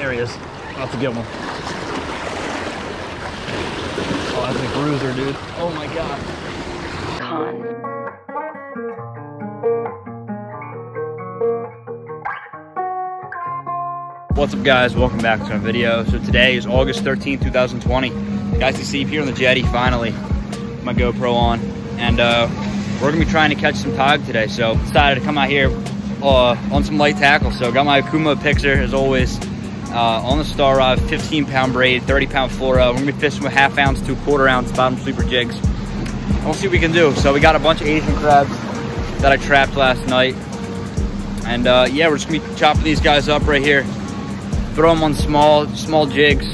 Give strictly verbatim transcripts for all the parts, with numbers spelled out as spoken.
There he is. That's a good one. Oh, that's a bruiser, dude. Oh my god. Con. What's up, guys? Welcome back to my video. So today is August thirteenth two thousand twenty. Guys, you see here on the jetty finally. My GoPro on, and uh, we're gonna be trying to catch some tautog today. So decided to come out here uh, on some light tackle. So got my Akuma Pixer as always uh, on the star rod, fifteen pound braid, thirty pound fluoro. We're gonna be fishing with half ounce to quarter ounce bottom sleeper jigs. And we'll see what we can do. So we got a bunch of Asian crabs that I trapped last night, and uh, yeah, we're just gonna be chopping these guys up right here. Throw them on small, small jigs,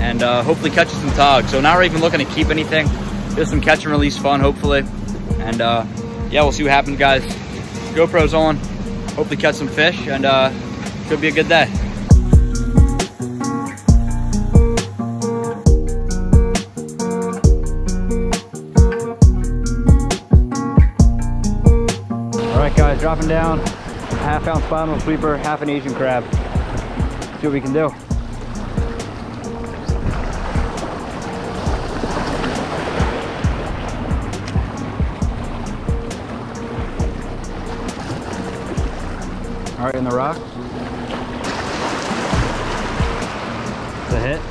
and uh, hopefully catch some tautog. So not even looking to keep anything. Just some catch and release fun, hopefully. And uh, yeah, we'll see what happens, guys. GoPro's on. Hopefully catch some fish, and uh, could be a good day. All right, guys, dropping down. Half ounce bottom sweeper, half an Asian crab. See what we can do. All right, in the rock. It's a hit.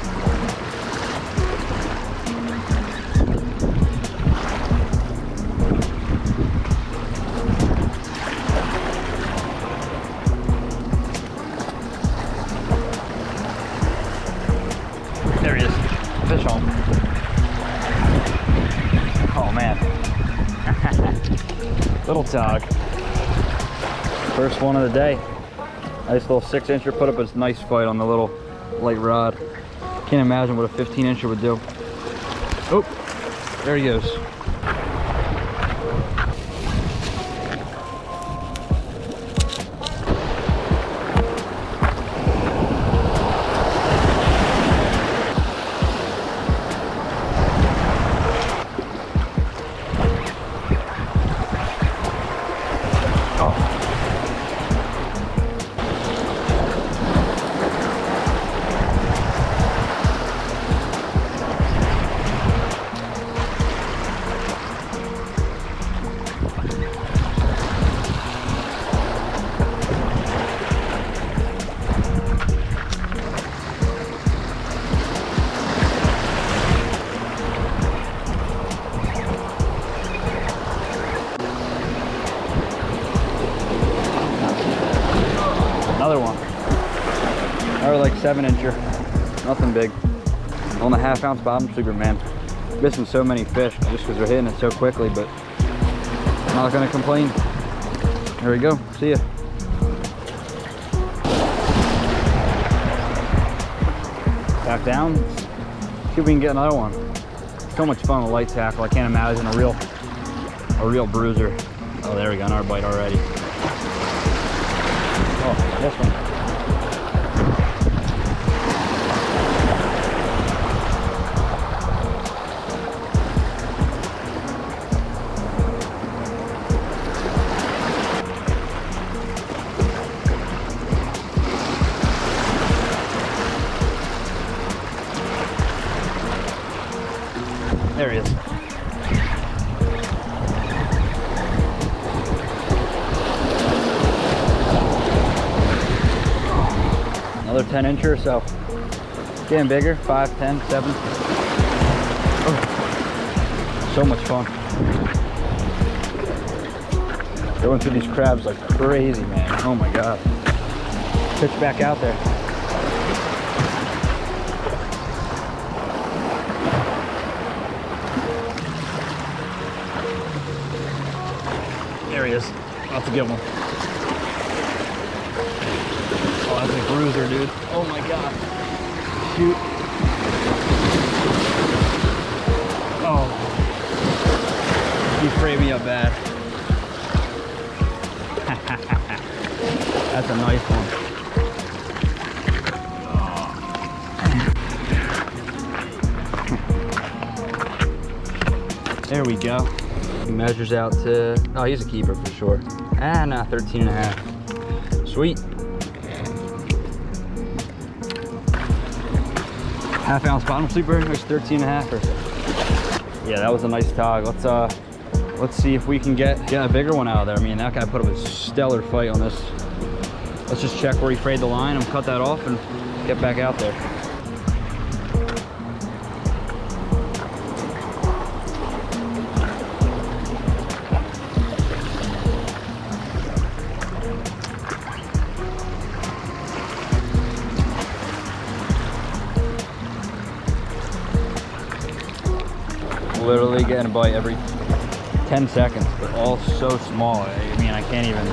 There he is. Fish home. Oh man. Little tautog. First one of the day. Nice little six incher put up a nice fight on the little light rod. Can't imagine what a fifteen incher would do. Oh, there he goes. Another one. Another like seven incher. Nothing big. On the half ounce bottom sleeper, man. Missing so many fish just because they're hitting it so quickly, but I'm not gonna complain. There we go. See ya. Back down. See if we can get another one. So much fun with light tackle. I can't imagine a real a real bruiser. Oh, there we go, another bite already. Oh, this one. There he is. Another ten inch or so. Getting bigger, five, ten, seven. Oh, so much fun. Going through these crabs like crazy, man. Oh my god. Pitch back out there. There he is. That's a good one. Oh, that's a bruiser, dude. Oh my god. Shoot. Oh. He frayed me up bad. That's a nice one. Oh. There we go. He measures out to, oh, he's a keeper for sure. Ah, no, thirteen and a half. Sweet. half ounce bottom sleeper, makes thirteen and a half. Or, yeah, that was a nice tog. Let's uh, let's see if we can get get a bigger one out of there. I mean, that guy put up a stellar fight on this. Let's just check where he frayed the line and cut that off and get back out there. Literally getting a bite every ten seconds, but all so small. I mean, I can't even,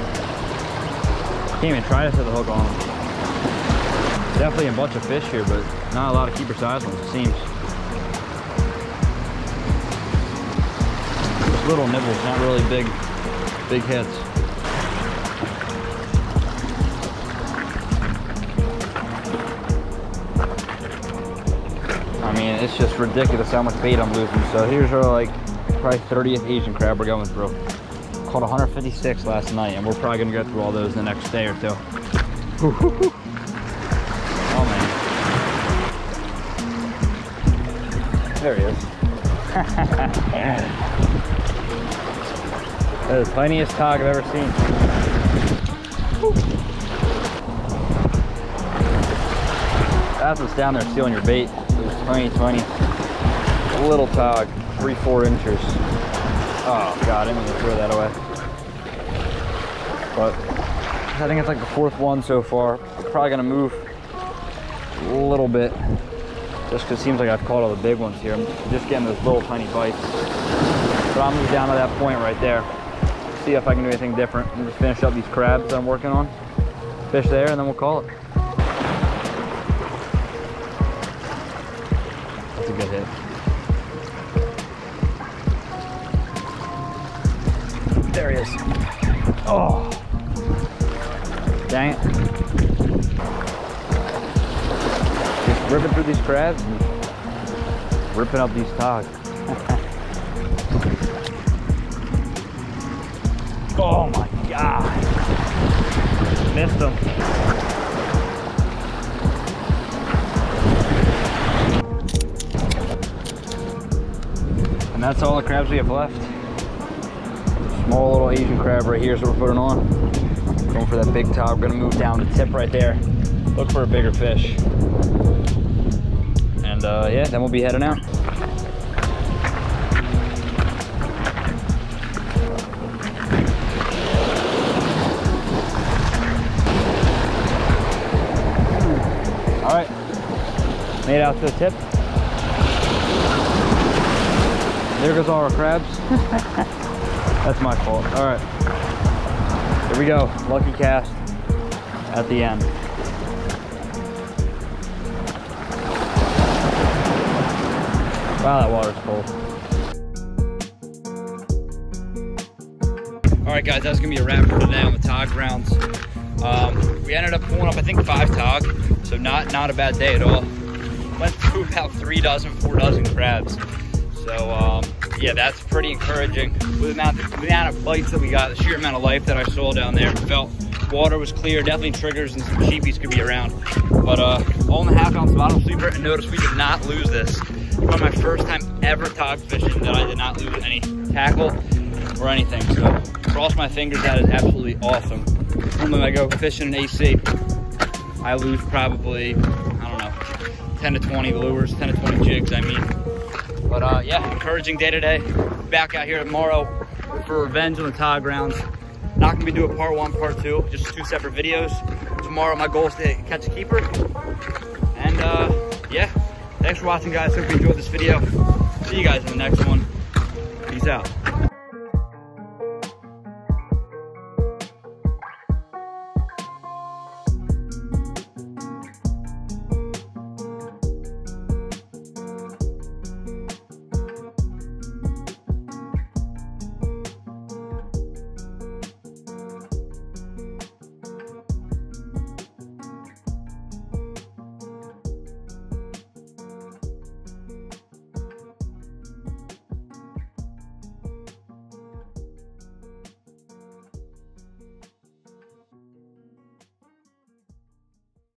can't even try to set the hook on them. Definitely a bunch of fish here, but not a lot of keeper size ones, it seems. Just little nibbles, not really big, big hits. I mean, it's just ridiculous how much bait I'm losing. So here's our like probably thirtieth Asian crab we're going through. Caught one fifty-six last night, and we're probably gonna go through all those in the next day or two. Oh man. There he is. That is the tiniest tog I've ever seen. Woo. That's what's down there stealing your bait. twenty twenty, a little tog, three, four inches. Oh God, I'm gonna throw that away. But I think it's like the fourth one so far. Probably gonna move a little bit, just because it seems like I've caught all the big ones here. I'm just getting those little tiny bites. But I'll move down to that point right there. See if I can do anything different and just finish up these crabs that I'm working on. Fish there, and then we'll call it. That's a good hit. There he is. Oh, dang it. Just ripping through these crabs and ripping up these togs. Oh my God. Missed him. And that's all the crabs we have left. Small little Asian crab right here is what we're putting on. Going for that big tog. We're gonna move down to tip right there. Look for a bigger fish. And uh, yeah, then we'll be heading out. All right, made out to the tip. There goes all our crabs. That's my fault. All right, here we go. Lucky cast at the end. Wow, that water's cold. All right, guys, that's gonna be a wrap for today on the tog rounds. Um, we ended up pulling up, I think, five tog, so not not a bad day at all. Went through about three dozen, four dozen crabs. So um, yeah, that's pretty encouraging. With the amount, the amount of bites that we got, the sheer amount of life that I saw down there, felt water was clear, definitely triggers and some cheapies could be around. But uh, on the half ounce bottom sleeper, and notice we did not lose this. It's one of my first time ever tog fishing that I did not lose any tackle or anything. So cross my fingers, that is absolutely awesome. Normally I go fishing in A C, I lose probably, I don't know, ten to twenty lures, ten to twenty jigs, I mean. But uh, yeah, encouraging day today. Back out here tomorrow for revenge on the tog rounds. Not gonna be doing part one, part two, just two separate videos. Tomorrow my goal is to catch a keeper. And uh, yeah, thanks for watching, guys. Hope you enjoyed this video. See you guys in the next one. Peace out.